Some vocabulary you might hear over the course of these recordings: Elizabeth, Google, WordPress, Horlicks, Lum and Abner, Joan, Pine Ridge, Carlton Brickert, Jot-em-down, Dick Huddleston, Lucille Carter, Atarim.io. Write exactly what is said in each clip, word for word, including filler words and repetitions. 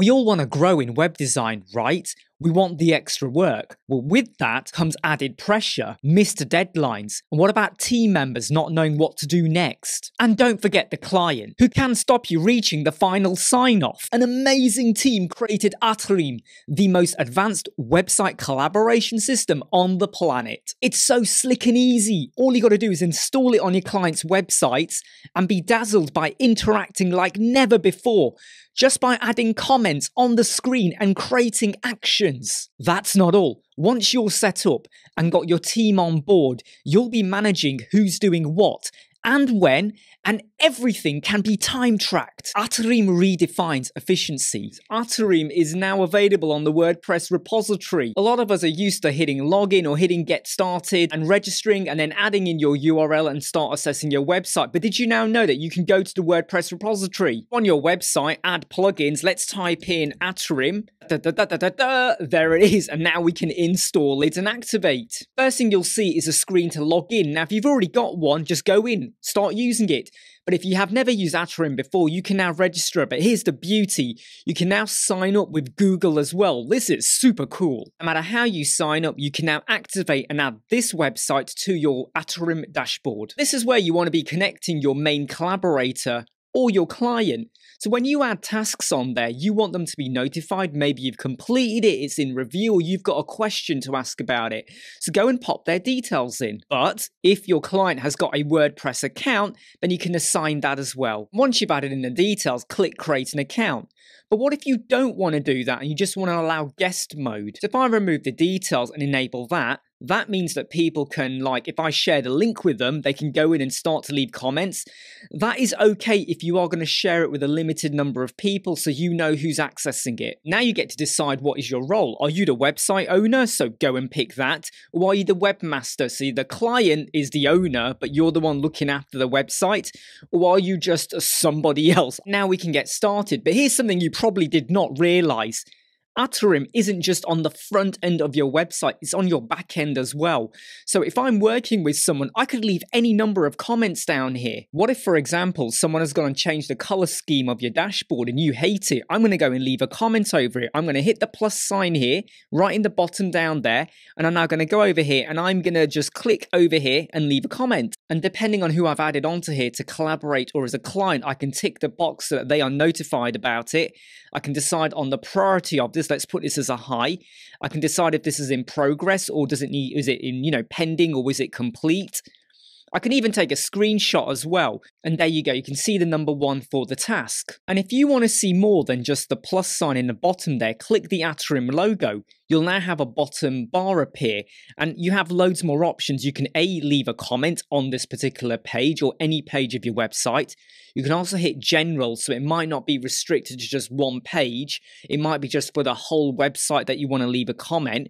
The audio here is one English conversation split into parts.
We all want to grow in web design, right? We want the extra work. Well, with that comes added pressure, missed deadlines, and what about team members not knowing what to do next? And don't forget the client, who can stop you reaching the final sign-off. An amazing team created Atarim, the most advanced website collaboration system on the planet. It's so slick and easy. All you got to do is install it on your client's websites and be dazzled by interacting like never before, just by adding comments on the screen and creating action. That's not all. Once you're set up and got your team on board, you'll be managing who's doing what and when, and everything can be time-tracked. Atarim redefines efficiency. Atarim is now available on the WordPress repository. A lot of us are used to hitting login or hitting get started and registering and then adding in your U R L and start assessing your website. But did you now know that you can go to the WordPress repository? On your website, add plugins. Let's type in Atarim. Da, da, da, da, da, da. There it is. And now we can install it and activate. First thing you'll see is a screen to log in. Now, if you've already got one, just go in. Start using it. But if you have never used Atarim before, you can now register. But here's the beauty. You can now sign up with Google as well. This is super cool. No matter how you sign up, you can now activate and add this website to your Atarim dashboard. This is where you want to be connecting your main collaborator or your client. So when you add tasks on there, you want them to be notified. Maybe you've completed it, it's in review, or you've got a question to ask about it. So go and pop their details in. But if your client has got a WordPress account, then you can assign that as well. Once you've added in the details, click create an account. But what if you don't want to do that and you just want to allow guest mode? So if I remove the details and enable that, that means that people can, like, if I share the link with them, they can go in and start to leave comments. That is okay if you are going to share it with a limited number of people so you know who's accessing it. Now you get to decide what is your role. Are you the website owner? So go and pick that. Or are you the webmaster? So the client is the owner, but you're the one looking after the website. Or are you just somebody else? Now we can get started. But here's something you probably did not realize. Atarim isn't just on the front end of your website, it's on your back end as well. So if I'm working with someone, I could leave any number of comments down here. What if, for example, someone has gone and changed the color scheme of your dashboard and you hate it? I'm going to go and leave a comment over it. I'm going to hit the plus sign here, right in the bottom down there, and I'm now going to go over here and I'm going to just click over here and leave a comment. And depending on who I've added onto here to collaborate or as a client, I can tick the box so that they are notified about it. I can decide on the priority of this. Let's put this as a high. I can decide if this is in progress or does it need, is it in, you know, pending or is it complete? I can even take a screenshot as well. And there you go. You can see the number one for the task. And if you want to see more than just the plus sign in the bottom there, click the Atarim logo. You'll now have a bottom bar appear and you have loads more options. You can A, leave a comment on this particular page or any page of your website. You can also hit general, so it might not be restricted to just one page. It might be just for the whole website that you want to leave a comment.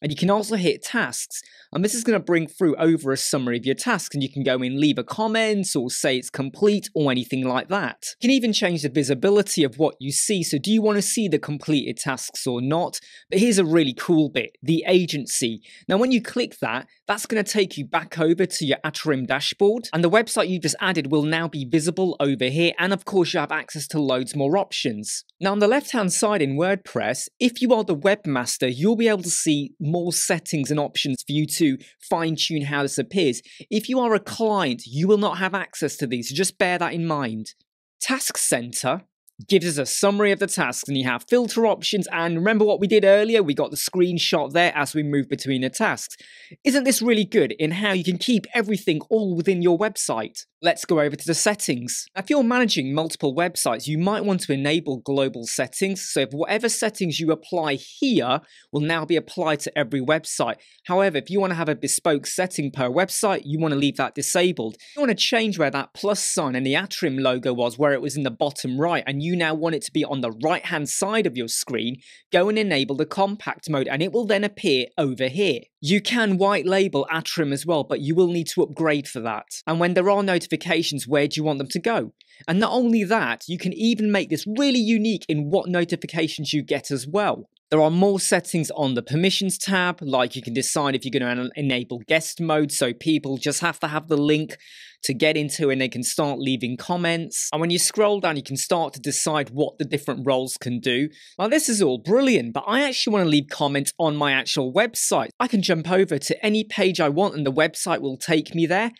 And you can also hit tasks, and this is going to bring through over a summary of your task, and you can go in, leave a comment or say it's complete or anything like that. You can even change the visibility of what you see. So do you want to see the completed tasks or not? But here's a really cool bit, the agency. Now, when you click that, that's going to take you back over to your Atarim dashboard, and the website you just added will now be visible over here. And of course, you have access to loads more options. Now, on the left-hand side in WordPress, if you are the webmaster, you'll be able to see more settings and options for you to fine-tune how this appears. If you are a client, you will not have access to these, so just bear that in mind. Task Center gives us a summary of the tasks, and you have filter options, and remember what we did earlier, we got the screenshot there as we move between the tasks. Isn't this really good in how you can keep everything all within your website? Let's go over to the settings. If you're managing multiple websites, you might want to enable global settings. So if whatever settings you apply here will now be applied to every website. However, if you want to have a bespoke setting per website, you want to leave that disabled. You want to change where that plus sign and the Atarim logo was, where it was in the bottom right, and you now want it to be on the right hand side of your screen. Go and enable the compact mode and it will then appear over here. You can white label Atarim as well, but you will need to upgrade for that. And when there are notifications, where do you want them to go? And not only that, you can even make this really unique in what notifications you get as well. There are more settings on the permissions tab, like you can decide if you're going to enable guest mode, so people just have to have the link to get into and they can start leaving comments. And when you scroll down, you can start to decide what the different roles can do. Now this is all brilliant, but I actually want to leave comments on my actual website. I can jump over to any page I want and the website will take me there.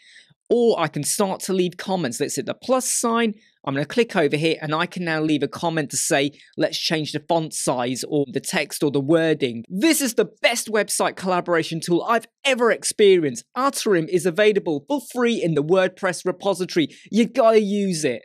Or I can start to leave comments. Let's hit the plus sign. I'm going to click over here and I can now leave a comment to say, let's change the font size or the text or the wording. This is the best website collaboration tool I've ever experienced. Atarim is available for free in the WordPress repository. You gotta use it.